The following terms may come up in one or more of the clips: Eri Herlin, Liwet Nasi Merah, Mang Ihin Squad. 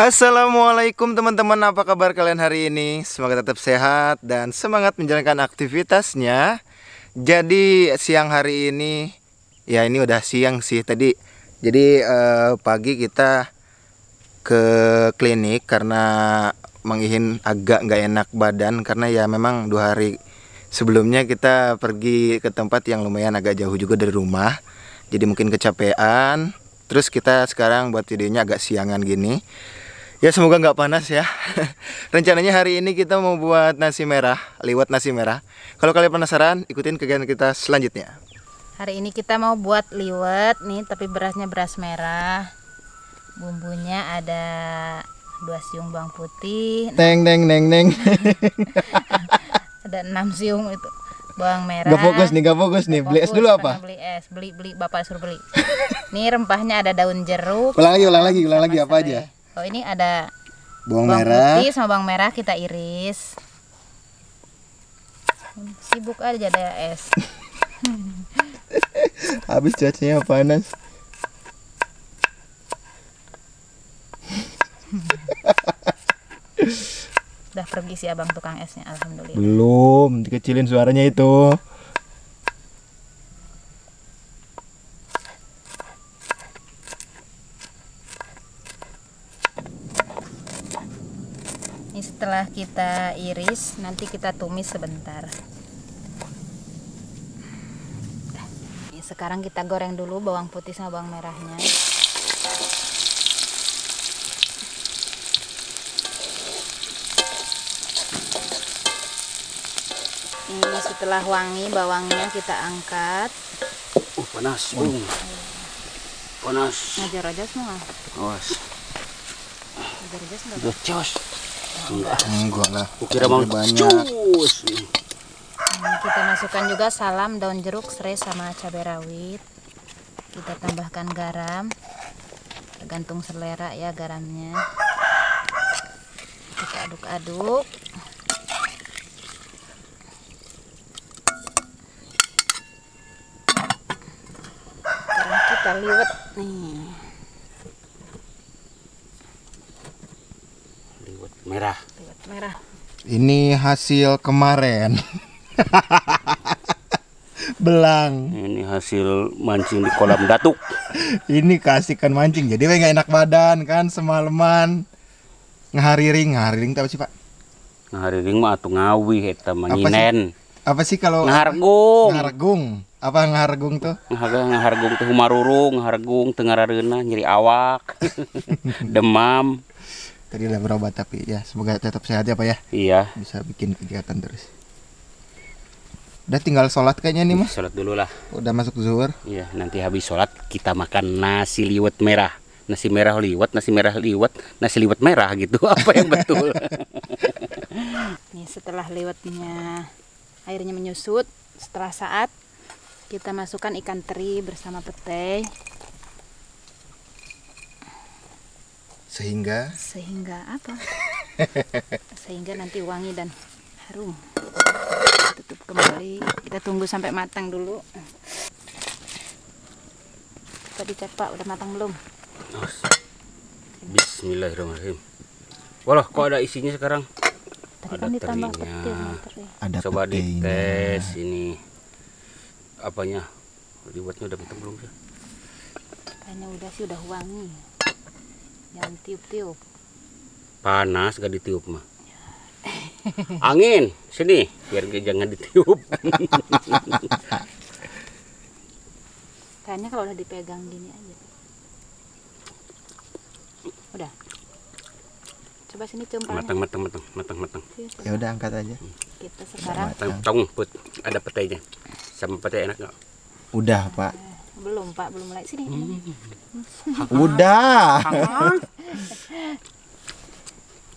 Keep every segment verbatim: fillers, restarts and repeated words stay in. Assalamualaikum teman-teman, apa kabar kalian hari ini? Semoga tetap sehat dan semangat menjalankan aktivitasnya. Jadi siang hari ini, ya ini udah siang sih tadi. Jadi eh, pagi kita ke klinik karena Mang Ihin agak nggak enak badan. Karena ya memang dua hari sebelumnya kita pergi ke tempat yang lumayan agak jauh juga dari rumah. Jadi mungkin kecapean. Terus kita sekarang buat videonya agak siangan gini. Ya semoga nggak panas ya. Rencananya hari ini kita mau buat nasi merah, liwet nasi merah. Kalau kalian penasaran, ikutin kegiatan kita selanjutnya. Hari ini kita mau buat liwet nih, tapi berasnya beras merah. Bumbunya ada dua siung bawang putih. Neng neng neng neng. Ada enam siung itu bawang merah. Gak fokus nih, gak fokus nih. Gak beli fokus, es dulu apa? Beli es, beli beli bapak suruh beli. Nih rempahnya ada daun jeruk. Ulang lagi, ulang lagi, ulang lagi apa aja? Oh ini ada bawang, bawang merah putih sama bawang merah kita iris. Sibuk aja ada es. Habis cuacanya panas. Udah pergi si abang tukang esnya, alhamdulillah. Belum, dikecilin suaranya itu. Ini setelah kita iris, nanti kita tumis sebentar. Sekarang kita goreng dulu bawang putih sama bawang merahnya. Ini setelah wangi bawangnya kita angkat. Oh, panas, Bung. Oh. Panas. Ngajar-ajar semua. Awas. Ngajar-ajar semua. Becos. Enggak, enggak lah. Kira mau banyak. Nah, kita masukkan juga salam, daun jeruk, serai sama cabai rawit. Kita tambahkan garam. Tergantung selera ya garamnya. Kita aduk-aduk. Sekarang kita liwet nih. Liwet merah. Liwet merah. Ini hasil kemarin. Belang. Ini hasil mancing di kolam datuk. Ini kasihkan mancing. Jadi we nggak enak badan kan semalaman. Ngahariring, ngahariring itu apa sih, Pak? Ngahariring mah atuh ngawi eta manyinen. Apa sih, sih kalau ngahargung? Ngahargung. Apa ngahargung tuh? Ngahargung tuh marurung, ngahargung teu ngarareuna nyeri awak. Demam. Tadi udah berobat tapi ya semoga tetap sehat ya, Pak ya. Iya. Bisa bikin kegiatan terus. Udah tinggal sholat kayaknya nih mas. Sholat dulu lah. Udah masuk zuhur. Iya, nanti habis sholat kita makan nasi liwet merah. Nasi merah liwet, nasi merah liwet, nasi liwet merah gitu. Apa yang betul? Nih setelah liwetnya airnya menyusut, setelah saat kita masukkan ikan teri bersama petai. Sehingga? Sehingga apa? Sehingga nanti wangi dan harum. Tutup kembali, kita tunggu sampai matang dulu. Kita dicek Pak, udah matang belum? Bismillahirrahmanirrahim. Walah, kok ada isinya sekarang? Tadi ada kan ditambah terinya. Petir, ada coba dites ini apanya? Liwetnya udah matang belum sih? Kayaknya udah sih, udah wangi. Jangan tiup-tiup. Panas gak ditiup mah. Angin sini biar jangan ditiup. Kayaknya kalau udah dipegang gini aja. Udah. Coba sini cium. Matang, matang, matang, matang, matang. Ya udah angkat aja. Kita sekarang. Matang, put. Ada petainya. Sama petai enak nggak? Udah Pak. Belum Pak, belum mulai sini. Udah.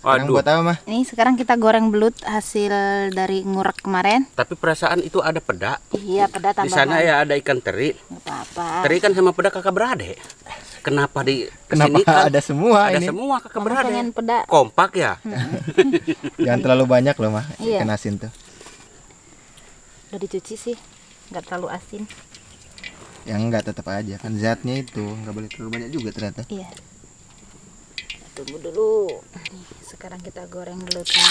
Sekarang buat apa, Mah? Ini sekarang kita goreng belut hasil dari ngurek kemarin. Tapi perasaan itu ada peda. Iya, peda tambahan. Di sana ya ada ikan teri. Gak apa-apa. Teri kan sama peda kakak beradik. Kenapa di kesini kan ada semua ada ini? Ada semua kakak beradik. Pengen peda. Kompak ya? Hmm. Jangan terlalu banyak loh, Mah. Iya. Ikan asin tuh. Udah dicuci sih. nggak terlalu asin. Ya enggak, tetap aja kan zatnya itu nggak boleh terlalu banyak juga ternyata. Iya. Tunggu dulu. Nih, sekarang kita goreng gelutnya.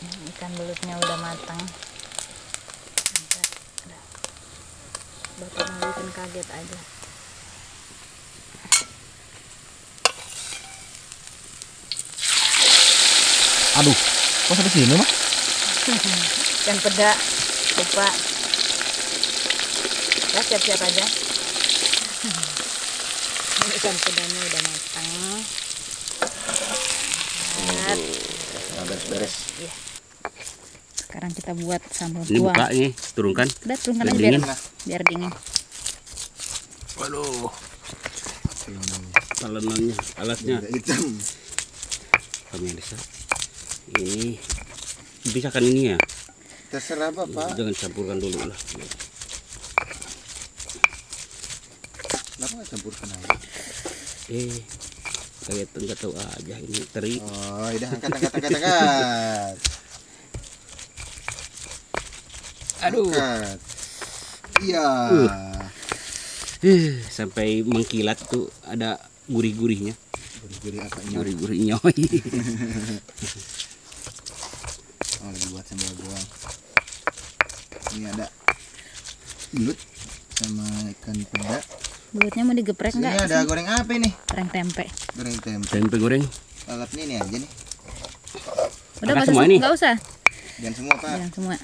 Nah, ikan belutnya udah matang. Bapak mau bikin kaget aja. Aduh, kok sampai sini mah? Dan pedak, lupa. Ya, siap-siap aja. Ini ikan pedanya udah matang. Lihat. Nah, beres-beres. Ya. Sekarang kita buat sambal buah. Buka ini, turunkan. Udah, turunkan aja biar, biar dingin. Waduh. Talenannya, alasnya. Hitam. Pemirsa. Ini bisa kan ini ya? Terserah Bapak. Jangan campurkan dulu lah. Kenapa nggak campurkan aja? Eh, kayak tuh nggak tahu aja ini teri. Oh, udah angkat, angkat, angkat, angkat. Aduh. Angkat. Iya. Uh. Uh, sampai mengkilat tuh ada gurih-gurihnya. Gurih-gurih apa? Gurih-gurih nyoy. Oh, lagi buat sambal buah. Ini ada belut sama ikan peda. Belutnya mau digeprek nggak? Ini ada goreng apa ini? Goreng tempe. Goreng tempe. Tempe goreng. Lalap ini aja nih. Udah nggak usah. Nggak usah. Jangan semua Pak. Jangan semua.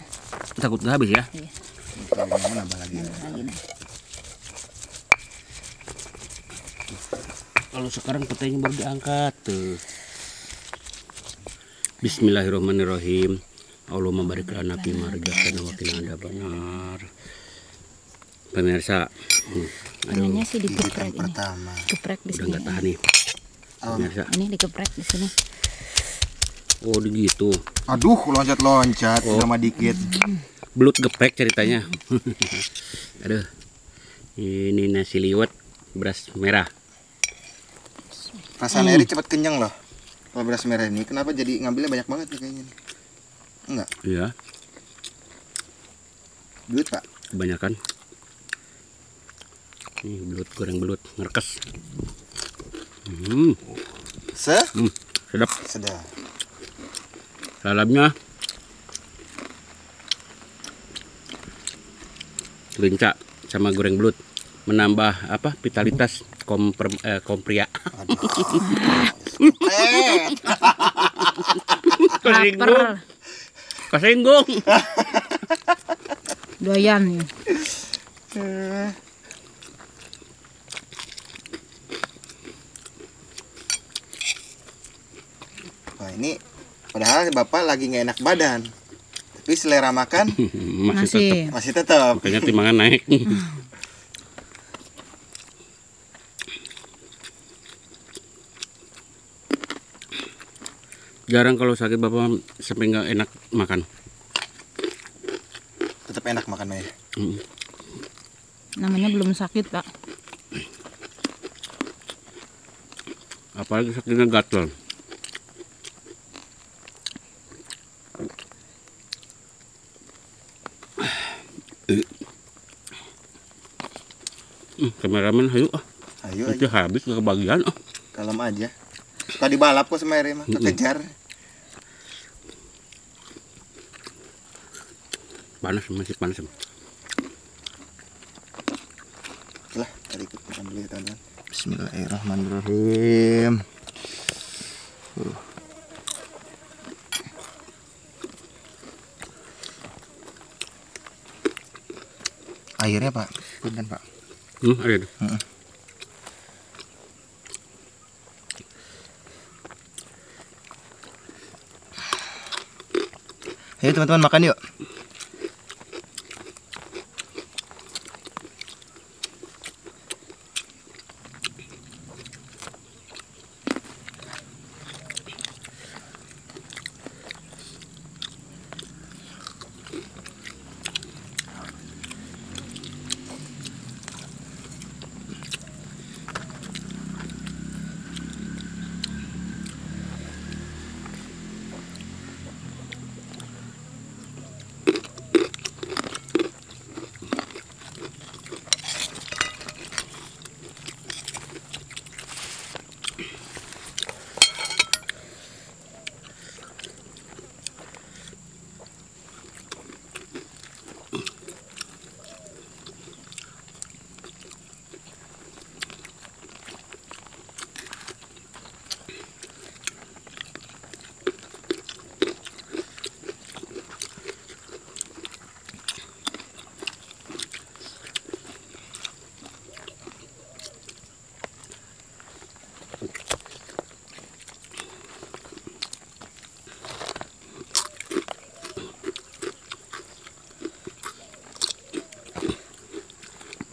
Takut nggak habis ya? Iya. Mau nambah lagi. Nambah lagi nih. Kalau sekarang petainya baru diangkat tuh. Bismillahirrahmanirrahim. Allahumma barik lana fi ma razaqtana wa qina adzaban nar. Pemirsa, tangannya sih dikeprek ini. Pertama. Keprek di sini. Udah enggak tahan nih. Pemirsa. Ini dikeprek di sini. Oh, begitu. Aduh, loncat-loncat sama dikit. Belut geprek ceritanya. Aduh. Ini nasi liwet beras merah. Rasaan Eri cepat kenyang loh. Kalau beras merah ini kenapa jadi ngambilnya banyak banget ya kayaknya? Enggak? Iya. Belut Pak? Kebanyakan. Ini belut goreng belut ngerkes. Hmm. Se? Hmm, sedap. Sedap. Lalapnya lincah sama goreng belut menambah apa vitalitas kompre, eh, kompria. Kesinggung, kesinggung. Doyan. Wah ini, padahal Bapak lagi nggak enak badan, tapi selera makan masih tetap, masih tetap. Makanya timbangan naik. Jarang kalau sakit Bapak sampai nggak enak makan. Tetap enak makannya. Mm. Namanya belum sakit Pak. Apalagi sakitnya gatal. Hmm, kameramen hayu ah. Hayu aja. Habis nggak kebagian ah. Kalem aja. Suka dibalap kok sama Eri mah, kekejar. Panas, masih panas. Lah, tadi ikut makan dulu ya teman-teman. Bismillahirrahmanirrahim. Uh. Airnya Pak, kan Pak. Hmm, air. Hmm. Ayo teman-teman makan yuk.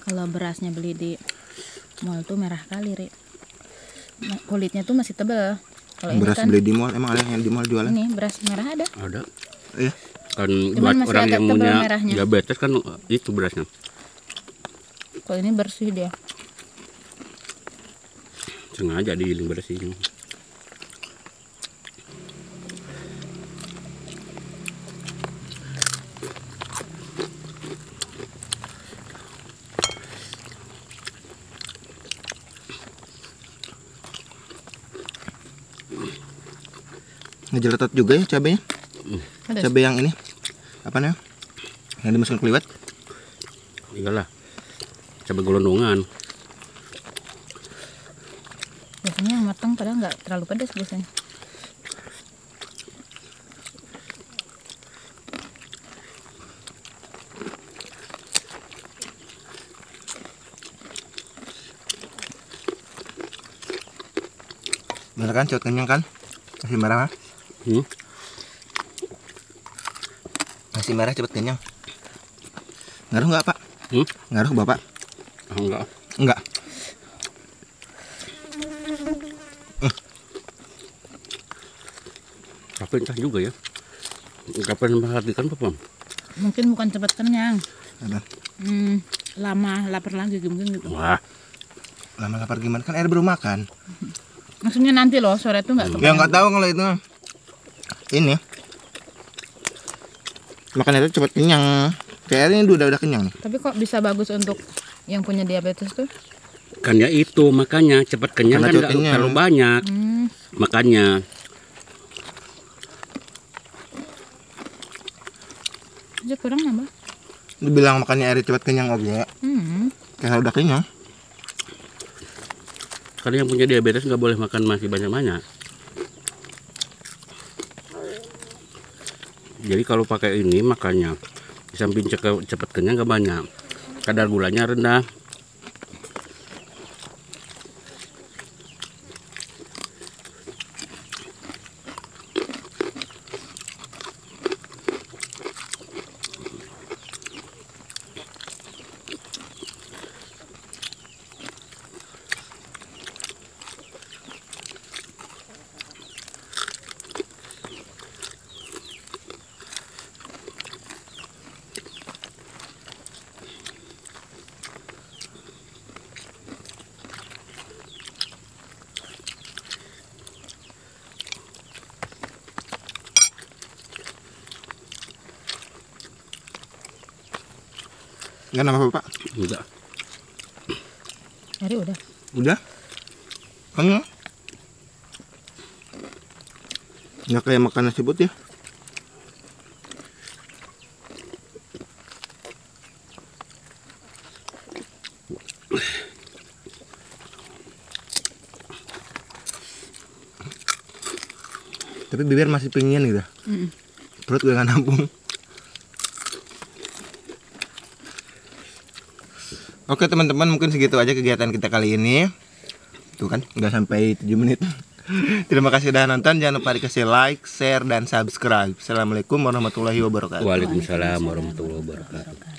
Kalau berasnya beli di mall tuh merah kali, Ri. Kulitnya tuh masih tebal. Kalau beras kan, beli di mall emang ada yang di mall jualan? Ini beras merah ada. Ada. Iya. Kan cuman buat orang yang punya diabetes kan itu berasnya. Kalau ini bersih dia. Sengaja diiling bersihin. Ngejeletot juga ya cabenya. Pedas. Cabe yang ini apa namanya yang dimasukin ke liwet? Iyalah, cabe golondongan. Biasanya yang matang padahal nggak terlalu pedas biasanya. Bener kan, cuat kenyang kan nasi merah? Hmm. Nasi merah cepet kenyang. Ngaruh nggak, Pak? Hmm? Ngaruh Bapak? Oh, enggak. Enggak. Hmm. Tapi entah juga ya. Kapan memperhatikan Bapak? Mungkin bukan cepet kenyang. Hmm, lama lapar lagi mungkin gitu. Wah. Lama lapar gimana kan air baru makan. Maksudnya nanti loh sore tuh nggak? Ya nggak tahu kalau itu. Ini makan itu cepet kenyang, kayaknya ini udah udah kenyang. Tapi kok bisa bagus untuk yang punya diabetes tuh? Karena itu makanya cepet kenyang kan nggak terlalu banyak, hmm. makanya. Aja kurang nambah? Dibilang makannya air cepet kenyang aja, hmm. karena udah kenyang. Karena yang punya diabetes nggak boleh makan masih banyak-banyak. Jadi kalau pakai ini makanya di samping cepat kenyang gak banyak, kadar gulanya rendah. Enggak nama Bapak? Enggak. Hari udah. Udah? Kan enggak kayak makan nasi putih ya? Tapi bibir masih pingin gitu. Mm. Perut gue gak nampung. Oke teman-teman, mungkin segitu aja kegiatan kita kali ini. Tuh kan, nggak sampai tujuh menit. Terima kasih sudah nonton. Jangan lupa dikasih like, share, dan subscribe. Assalamualaikum warahmatullahi wabarakatuh. Waalaikumsalam warahmatullahi wabarakatuh.